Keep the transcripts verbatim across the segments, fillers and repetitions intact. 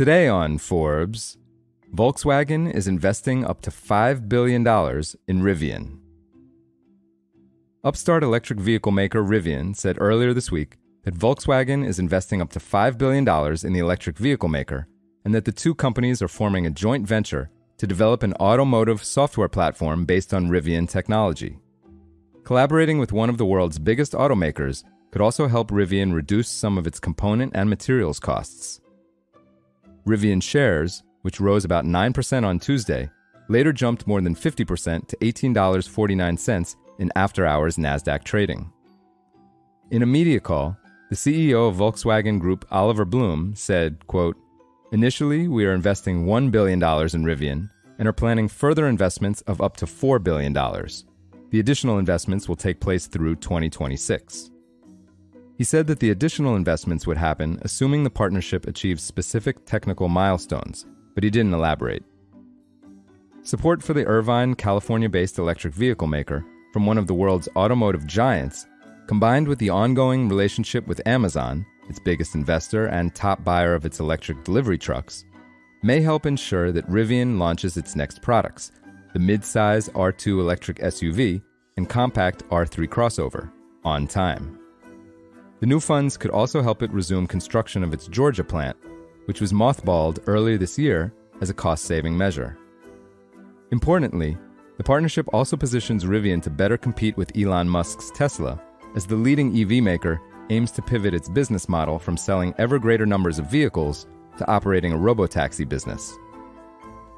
Today on Forbes, Volkswagen is investing up to five billion dollars in Rivian. Upstart electric vehicle maker Rivian said earlier this week that Volkswagen is investing up to five billion dollars in the electric vehicle maker, and that the two companies are forming a joint venture to develop an automotive software platform based on Rivian technology. Collaborating with one of the world's biggest automakers could also help Rivian reduce some of its component and materials costs. Rivian shares, which rose about nine percent on Tuesday, later jumped more than fifty percent to eighteen dollars and forty-nine cents in after-hours NASDAQ trading. In a media call, the C E O of Volkswagen Group, Oliver Blume, said, quote, "Initially, we are investing one billion dollars in Rivian and are planning further investments of up to four billion dollars. The additional investments will take place through twenty twenty-six. He said that the additional investments would happen assuming the partnership achieves specific technical milestones, but he didn't elaborate. Support for the Irvine, California-based electric vehicle maker from one of the world's automotive giants, combined with the ongoing relationship with Amazon, its biggest investor and top buyer of its electric delivery trucks, may help ensure that Rivian launches its next products, the mid-size R two electric S U V and compact R three crossover, on time. The new funds could also help it resume construction of its Georgia plant, which was mothballed earlier this year as a cost-saving measure. Importantly, the partnership also positions Rivian to better compete with Elon Musk's Tesla, as the leading E V maker aims to pivot its business model from selling ever greater numbers of vehicles to operating a robotaxi business.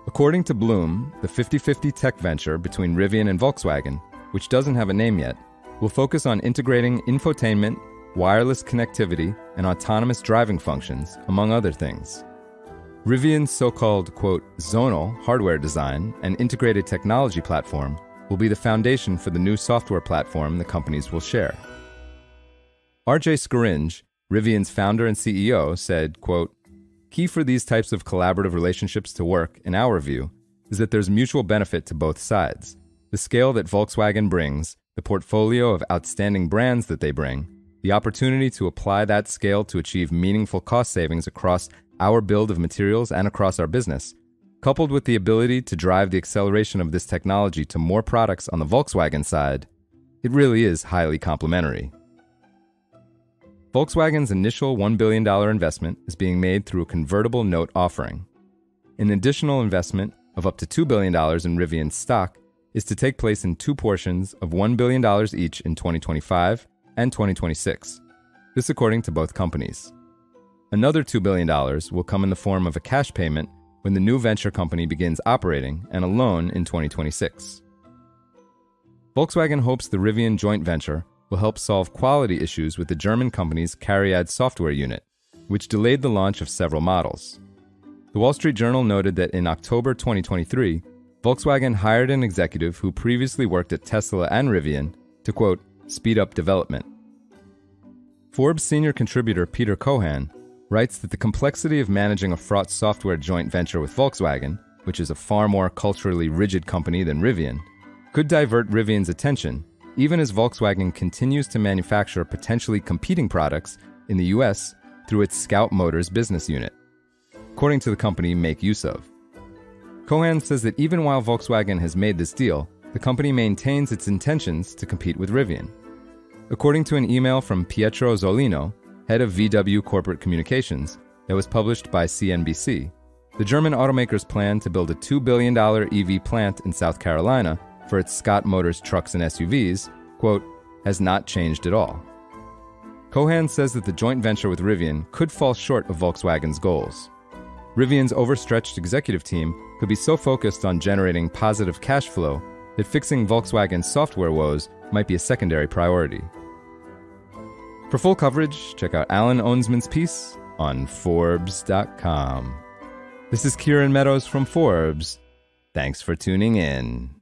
According to Bloom, the fifty fifty tech venture between Rivian and Volkswagen, which doesn't have a name yet, will focus on integrating infotainment, wireless connectivity, and autonomous driving functions, among other things. Rivian's so-called, quote, zonal hardware design and integrated technology platform will be the foundation for the new software platform the companies will share. R J Scaringe, Rivian's founder and C E O, said, quote, "Key for these types of collaborative relationships to work, in our view, is that there's mutual benefit to both sides. The scale that Volkswagen brings, the portfolio of outstanding brands that they bring, the opportunity to apply that scale to achieve meaningful cost savings across our build of materials and across our business, coupled with the ability to drive the acceleration of this technology to more products on the Volkswagen side, it really is highly complementary." Volkswagen's initial one billion dollars investment is being made through a convertible note offering. An additional investment of up to two billion dollars in Rivian's stock is to take place in two portions of one billion dollars each in twenty twenty-five and twenty twenty-six, this according to both companies. Another two billion dollars will come in the form of a cash payment when the new venture company begins operating and a loan in twenty twenty-six. Volkswagen hopes the Rivian joint venture will help solve quality issues with the German company's Cariad software unit, which delayed the launch of several models. The Wall Street Journal noted that in October twenty twenty-three, Volkswagen hired an executive who previously worked at Tesla and Rivian to, quote, "speed up development." Forbes senior contributor Peter Cohan writes that the complexity of managing a fraught software joint venture with Volkswagen, which is a far more culturally rigid company than Rivian, could divert Rivian's attention even as Volkswagen continues to manufacture potentially competing products in the U S through its Scout Motors business unit, according to the company Make Use Of. Cohan says that even while Volkswagen has made this deal, the company maintains its intentions to compete with Rivian. According to an email from Pietro Zolino, head of V W Corporate Communications, that was published by C N B C, the German automaker's plan to build a two billion dollars E V plant in South Carolina for its Scout Motors trucks and S U Vs, quote, "has not changed at all." Cohan says that the joint venture with Rivian could fall short of Volkswagen's goals. Rivian's overstretched executive team could be so focused on generating positive cash flow that fixing Volkswagen's software woes might be a secondary priority. For full coverage, check out Alan Ohnsman's piece on Forbes dot com. This is Kieran Meadows from Forbes. Thanks for tuning in.